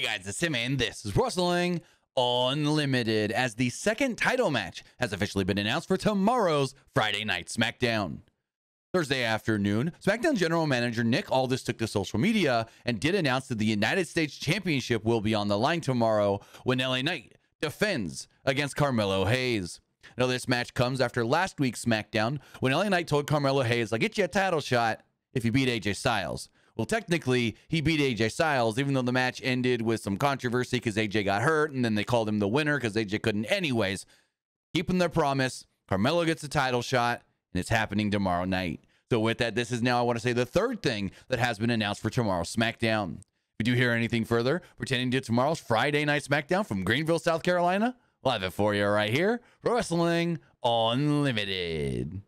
Hey guys, it's Tim and this is Wrestling Unlimited, as the second title match has officially been announced for tomorrow's Friday Night SmackDown. Thursday afternoon, SmackDown General Manager Nick Aldis took to social media and did announce that the United States Championship will be on the line tomorrow when LA Knight defends against Carmelo Hayes. Now this match comes after last week's SmackDown when LA Knight told Carmelo Hayes, "I'll get you a title shot if you beat AJ Styles." Well, technically, he beat AJ Styles, even though the match ended with some controversy because AJ got hurt, and then they called him the winner because AJ couldn't anyways. Keeping their promise, Carmelo gets a title shot, and it's happening tomorrow night. So with that, this is now, I want to say, the third thing that has been announced for tomorrow's SmackDown. If you do hear anything further pertaining to tomorrow's Friday Night SmackDown from Greenville, South Carolina, we'll have it for you right here. Wrestling Unlimited.